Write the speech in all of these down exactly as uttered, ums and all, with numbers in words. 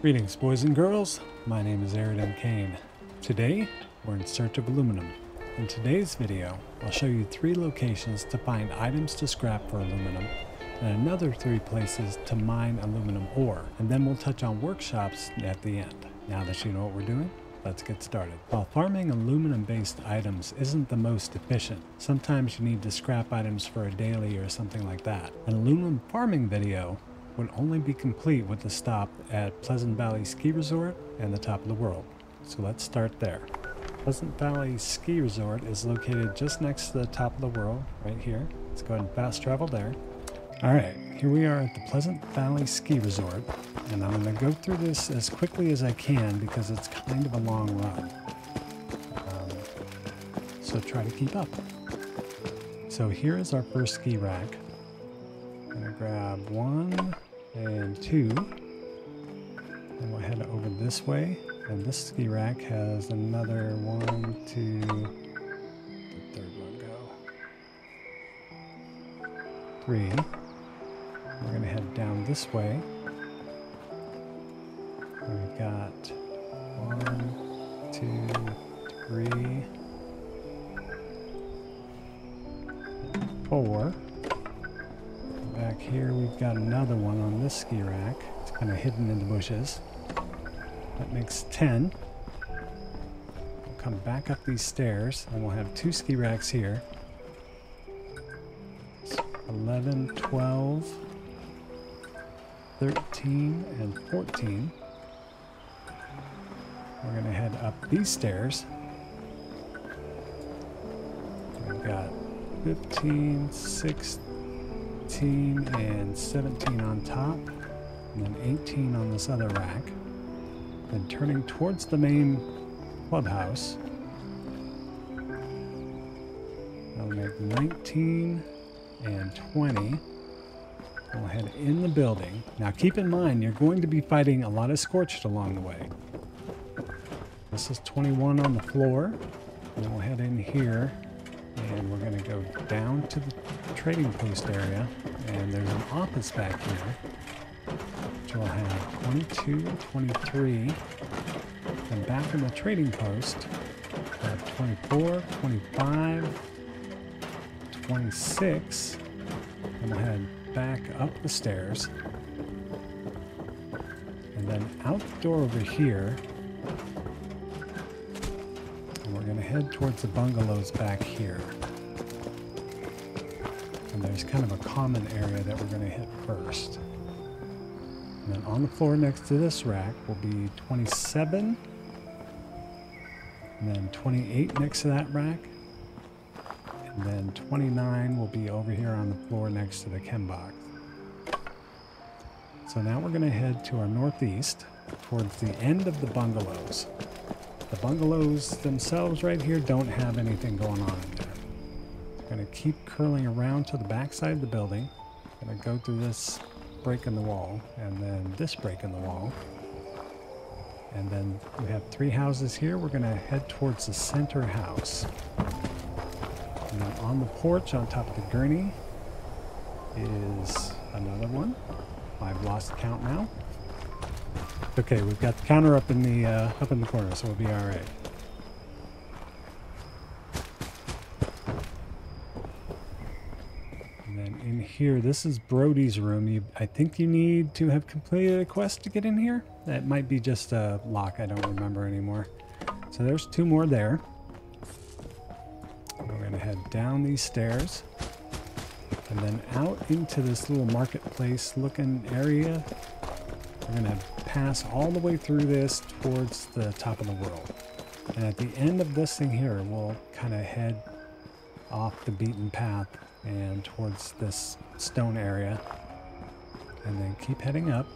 Greetings, boys and girls. My name is Ariden Kane. Today, we're in search of aluminum. In today's video, I'll show you three locations to find items to scrap for aluminum, and another three places to mine aluminum ore, and then we'll touch on workshops at the end. Now that you know what we're doing, let's get started. While farming aluminum-based items isn't the most efficient, sometimes you need to scrap items for a daily or something like that. An aluminum farming video would only be complete with a stop at Pleasant Valley Ski Resort and the Top of the World. So let's start there. Pleasant Valley Ski Resort is located just next to the Top of the World, right here. Let's go ahead and fast travel there. All right, here we are at the Pleasant Valley Ski Resort, and I'm gonna go through this as quickly as I can because it's kind of a long run. Um, so try to keep up. So here is our first ski rack. I'm gonna grab one, and two, and we'll head over this way, and this ski rack has another one, two, the third one go, three, we're going to head down this way, and we've got one, two, three, four. Back here we've got another one on this ski rack. It's kind of hidden in the bushes. That makes ten. We'll come back up these stairs and we'll have two ski racks here. eleven, twelve, thirteen, and fourteen. We're going to head up these stairs. We've got fifteen, sixteen, and seventeen on top, and then eighteen on this other rack. Then turning towards the main clubhouse, I'll make nineteen and twenty. We'll head in the building. Now keep in mind, you're going to be fighting a lot of scorched along the way. This is twenty-one on the floor, and then we'll head in here. And we're going to go down to the trading post area, and there's an office back here, which will have twenty-two, twenty-three, and back in the trading post, we'll have twenty-four, twenty-five, twenty-six, and we'll head back up the stairs, and then out the door over here. We're going to head towards the bungalows back here. And there's kind of a common area that we're going to hit first. And then on the floor next to this rack will be twenty-seven. And then twenty-eight next to that rack. And then twenty-nine will be over here on the floor next to the chem box. So now we're going to head to our northeast towards the end of the bungalows. The bungalows themselves right here don't have anything going on in there. We're going to keep curling around to the back side of the building. We're going to go through this break in the wall, and then this break in the wall. And then we have three houses here. We're going to head towards the center house. And then on the porch, on top of the gurney, is another one. I've lost count now. Okay, we've got the counter up in the uh, up in the corner, so we'll be all right. And then in here, this is Brody's room. You, I think you need to have completed a quest to get in here. That might be just a lock. I don't remember anymore. So there's two more there. We're gonna head down these stairs, and then out into this little marketplace-looking area. We're gonna pass all the way through this towards the Top of the World. And at the end of this thing here, we'll kind of head off the beaten path and towards this stone area. And then keep heading up.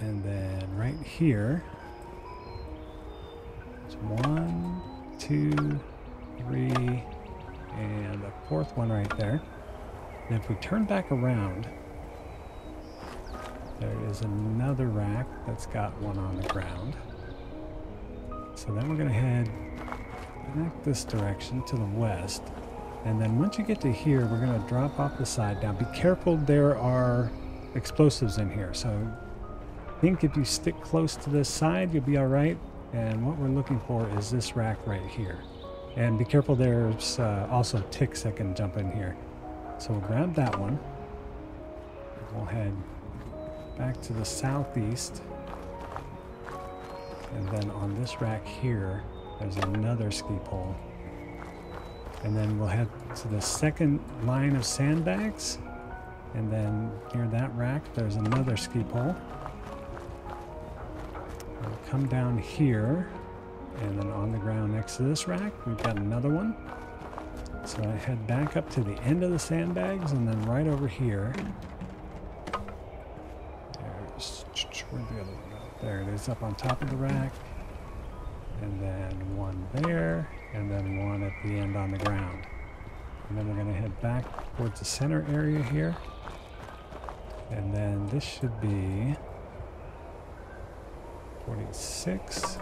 And then right here, it's one, two, three, and a fourth one right there. And if we turn back around, there is another rack that's got one on the ground. So then we're going to head back this direction to the west. And then once you get to here, we're going to drop off the side. Now be careful, there are explosives in here. So I think if you stick close to this side, you'll be all right. And what we're looking for is this rack right here. And be careful, there's uh, also ticks that can jump in here. So we'll grab that one. We'll head back to the southeast. And then on this rack here, there's another ski pole. And then we'll head to the second line of sandbags. And then near that rack, there's another ski pole. We'll come down here. And then on the ground next to this rack, we've got another one. So I head back up to the end of the sandbags and then right over here. There's, where'd the other one go? There it is, up on top of the rack. And then one there. And then one at the end on the ground. And then we're going to head back towards the center area here. And then this should be forty-six,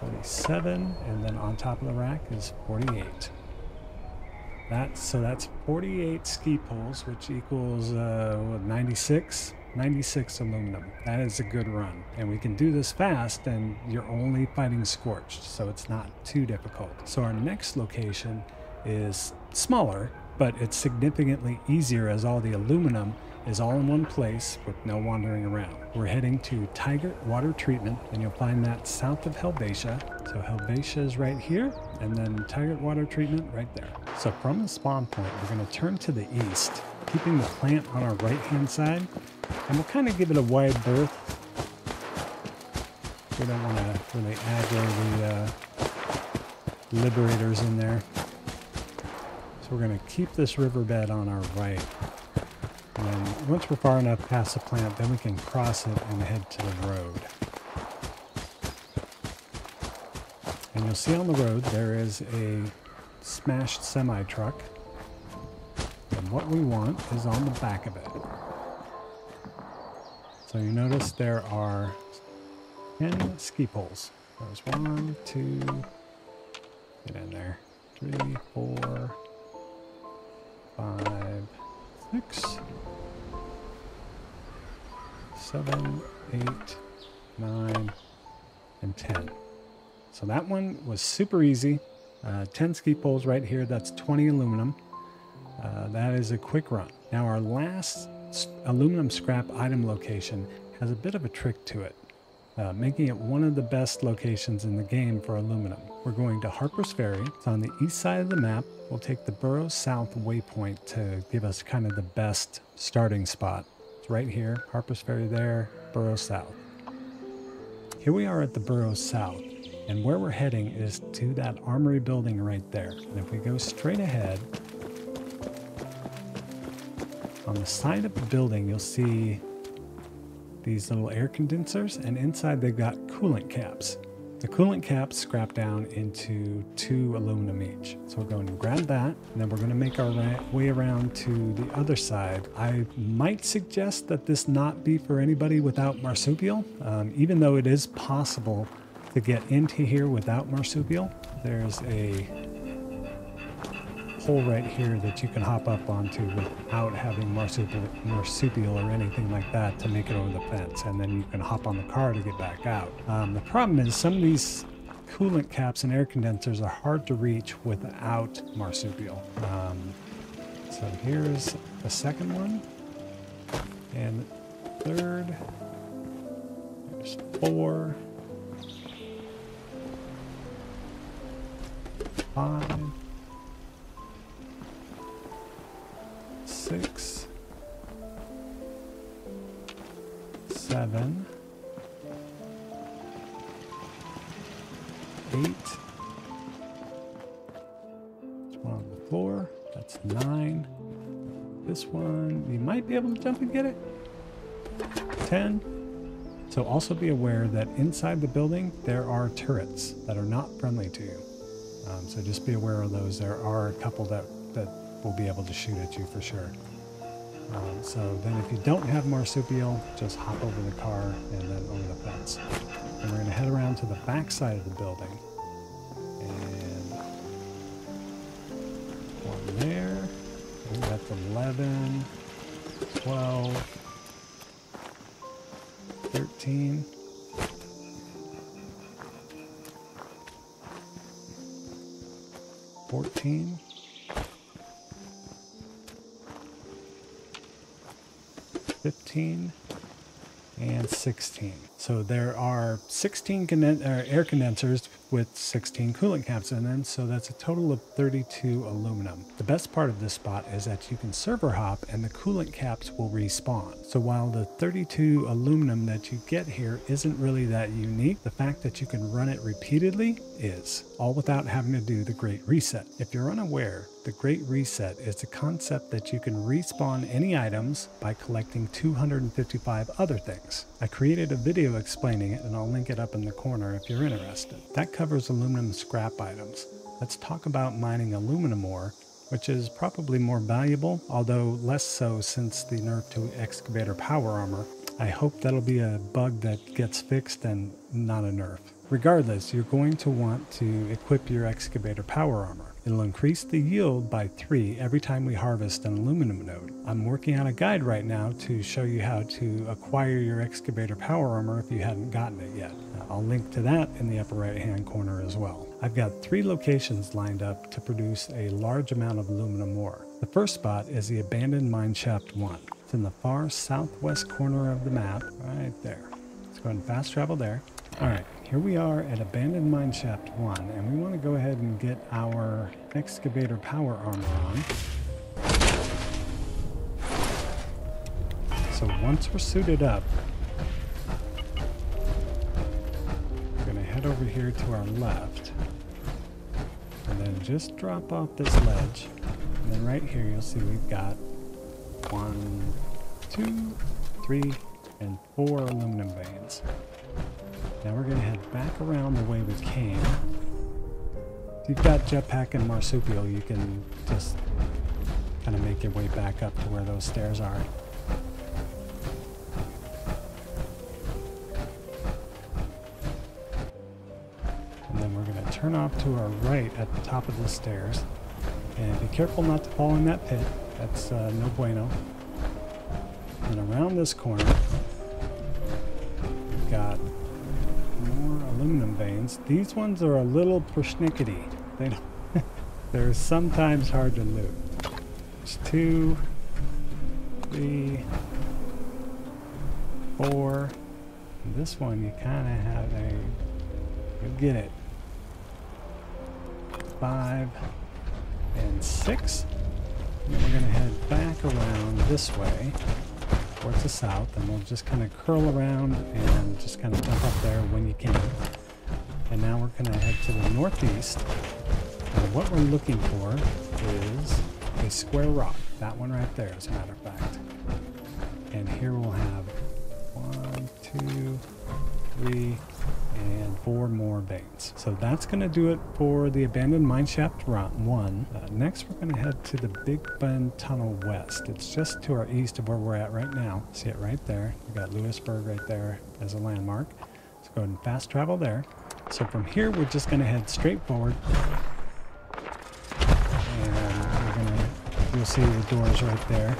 forty-seven, and then on top of the rack is forty-eight. That's, so that's forty-eight ski poles, which equals uh, ninety-six, ninety-six aluminum. That is a good run. And we can do this fast, and you're only fighting Scorched, so it's not too difficult. So our next location is smaller, but it's significantly easier as all the aluminum is all in one place with no wandering around. We're heading to Tygart Water Treatment, and you'll find that south of Helvetia. So Helvetia is right here, and then Tygart Water Treatment right there. So from the spawn point, we're going to turn to the east, keeping the plant on our right-hand side, and we'll kind of give it a wide berth. We don't want to really aggro the uh, liberators in there. So we're going to keep this riverbed on our right. And then once we're far enough past the plant, then we can cross it and head to the road. And you'll see on the road there is a smashed semi-truck. And what we want is on the back of it. So you notice there are ten ski poles. There's one, two, get in there, three, four, five, six, seven, eight, nine, and ten. So that one was super easy. Uh, ten ski poles right here. That's twenty aluminum. Uh, that is a quick run. Now our last aluminum scrap item location has a bit of a trick to it, uh, making it one of the best locations in the game for aluminum. We're going to Harper's Ferry. It's on the east side of the map. We'll take the Burroughs South Waypoint to give us kind of the best starting spot. It's right here, Harper's Ferry there, Burroughs South. Here we are at the Burroughs South, and where we're heading is to that armory building right there. And if we go straight ahead, on the side of the building, you'll see these little air condensers, and inside they've got coolant caps. The coolant caps scrap down into two aluminum each. So we're going to grab that, and then we're going to make our way around to the other side. I might suggest that this not be for anybody without marsupial, um, even though it is possible to get into here without marsupial. There's a hole right here that you can hop up onto without having marsupial, marsupial or anything like that to make it over the fence, and then you can hop on the car to get back out. Um, the problem is some of these coolant caps and air condensers are hard to reach without marsupial. Um, so here's the second one, and third, there's four, five, six, seven, eight, there's one on the floor, that's nine, this one, you might be able to jump and get it, ten. So also be aware that inside the building there are turrets that are not friendly to you, um, so just be aware of those. There are a couple that, that will be able to shoot at you for sure. Um, so then if you don't have marsupial, just hop over the car and then over the fence. And we're going to head around to the back side of the building. And one in there. Ooh, that's eleven, twelve, thirteen. fourteen. fifteen. And sixteen. So there are sixteen conden uh, air condensers with sixteen coolant caps in them, so that's a total of thirty-two aluminum. The best part of this spot is that you can server hop and the coolant caps will respawn. So while the thirty-two aluminum that you get here isn't really that unique, the fact that you can run it repeatedly is, all without having to do the Great Reset. If you're unaware, the Great Reset is the concept that you can respawn any items by collecting two hundred fifty-five other things. I created a video explaining it and I'll link it up in the corner if you're interested. That covers aluminum scrap items. Let's talk about mining aluminum ore, which is probably more valuable, although less so since the nerf to excavator power armor. I hope that'll be a bug that gets fixed and not a nerf. Regardless, you're going to want to equip your excavator power armor. It'll increase the yield by three every time we harvest an aluminum node. I'm working on a guide right now to show you how to acquire your excavator power armor if you hadn't gotten it yet. I'll link to that in the upper right hand corner as well. I've got three locations lined up to produce a large amount of aluminum ore. The first spot is the Abandoned Mine Shaft one. It's in the far southwest corner of the map, right there. Let's go ahead and fast travel there. All right, here we are at Abandoned Mine Shaft one, and we want to go ahead and get our excavator power armor on. So once we're suited up, we're going to head over here to our left, and then just drop off this ledge, and then right here you'll see we've got one, two, three, and four aluminum veins. Now we're going to head back around the way we came. If you've got jetpack and marsupial, you can just kind of make your way back up to where those stairs are. And then we're going to turn off to our right at the top of the stairs. And be careful not to fall in that pit. That's uh, no bueno. And around this corner, we've got aluminum veins. These ones are a little persnickety. They don't they're sometimes hard to loot. There's two, three, four. And this one you kind of have a, you'll get it. Five and six. And then we're going to head back around this way towards the south, and we'll just kind of curl around and just kind of jump up there when you can. And now we're going to head to the northeast. And what we're looking for is a square rock. That one right there, as a matter of fact. And here we'll have one, two, three, and four more veins. So that's going to do it for the Abandoned Mine Shaft one. Uh, next we're going to head to the Big Bend Tunnel West. It's just to our east of where we're at right now. See it right there. We've got Lewisburg right there as a landmark. Let's go ahead and fast travel there. So from here we're just going to head straight forward. And we're going to, you'll see the doors right there.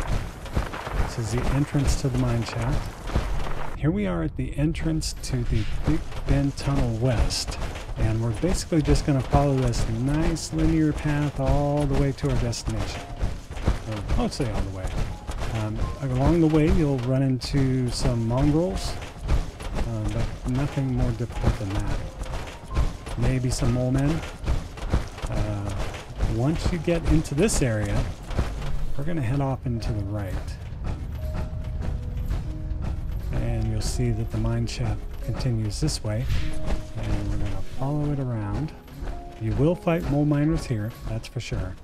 This is the entrance to the mine shaft. Here we are at the entrance to the Big Bend Tunnel West, and we're basically just going to follow this nice linear path all the way to our destination, or mostly all the way. Um, along the way you'll run into some mongrels, um, but nothing more difficult than that. Maybe some mole men. Uh, once you get into this area, we're going to head off into the right. You'll see that the mine shaft continues this way, and we're going to follow it around. You will fight mole miners here, that's for sure.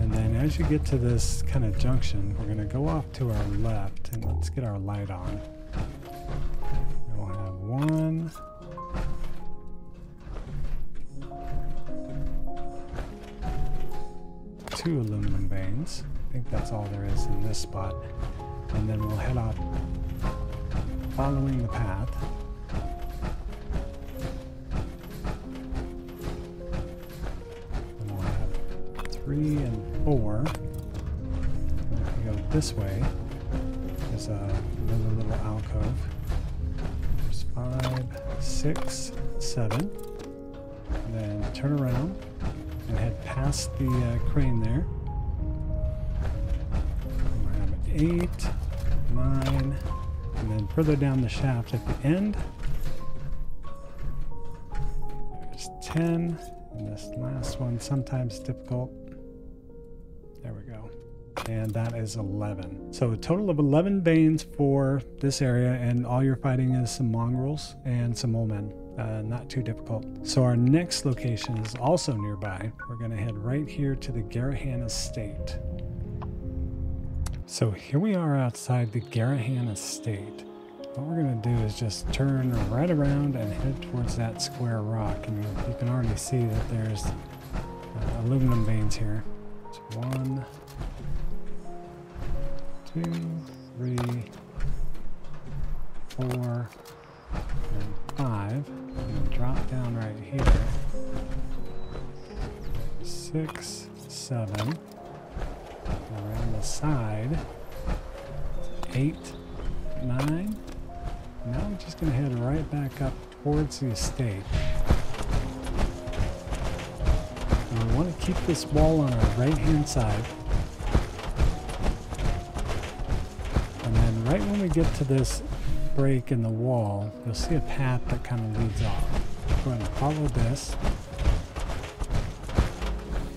And then as you get to this kind of junction, we're going to go off to our left, and let's get our light on. And we'll have one, two aluminum veins. I think that's all there is in this spot. And then we'll head off following the path. three and four. And if you go this way, there's uh, another little alcove. There's five, six, seven. And then turn around and head past the uh, crane there. I have an eight, nine, and then further down the shaft at the end. ten, and this last one, sometimes difficult. There we go. And that is eleven. So a total of eleven veins for this area, and all you're fighting is some mongrels and some mole men. Uh, not too difficult. So our next location is also nearby. We're going to head right here to the Garrahan Estate. So here we are outside the Garrahan Estate. What we're going to do is just turn right around and head towards that square rock. And you, you can already see that there's uh, aluminum veins here. It's one, two, three, four, and five. I'm going to drop down right here. Six, seven. Around the side. Eight, nine. Now we're just going to head right back up towards the estate. And we want to keep this wall on our right-hand side. And then right when we get to this break in the wall, you'll see a path that kind of leads off. We're going to follow this.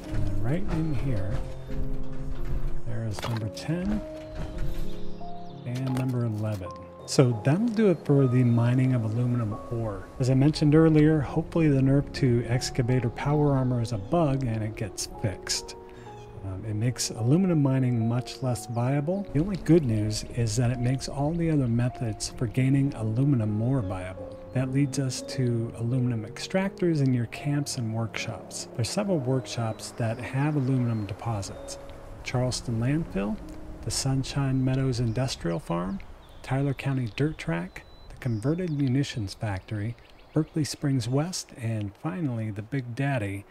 And then right in here, there is number ten and number eleven. So that'll do it for the mining of aluminum ore. As I mentioned earlier, hopefully the nerf two excavator power armor is a bug and it gets fixed. Um, it makes aluminum mining much less viable. The only good news is that it makes all the other methods for gaining aluminum more viable. That leads us to aluminum extractors in your camps and workshops. There's several workshops that have aluminum deposits. Charleston Landfill, the Sunshine Meadows Industrial Farm, Tyler County Dirt Track, the Converted Munitions Factory, Berkeley Springs West, and finally the Big Daddy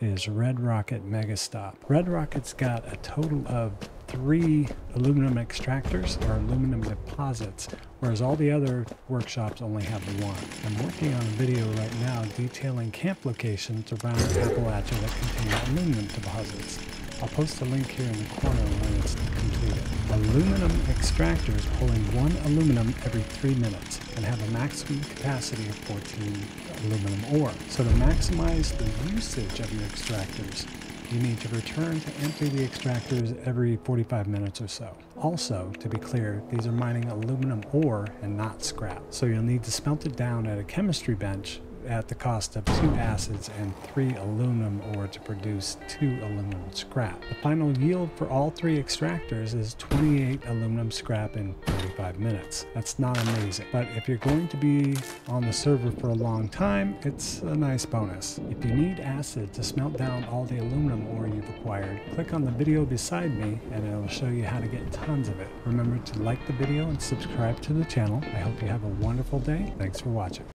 is Red Rocket Megastop. Red Rocket's got a total of three aluminum extractors or aluminum deposits, whereas all the other workshops only have one. I'm working on a video right now detailing camp locations around Appalachia that contain aluminum deposits. I'll post a link here in the corner when it's completed. Aluminum extractors pull in one aluminum every three minutes and have a maximum capacity of fourteen aluminum ore. So to maximize the usage of your extractors, you need to return to empty the extractors every forty-five minutes or so. Also, to be clear, these are mining aluminum ore and not scrap. So you'll need to smelt it down at a chemistry bench at the cost of two acids and three aluminum ore to produce two aluminum scrap. The final yield for all three extractors is twenty-eight aluminum scrap in forty-five minutes. That's not amazing, but if you're going to be on the server for a long time, it's a nice bonus. If you need acid to smelt down all the aluminum ore you've acquired, click on the video beside me and it'll show you how to get tons of it. Remember to like the video and subscribe to the channel. I hope you have a wonderful day. Thanks for watching.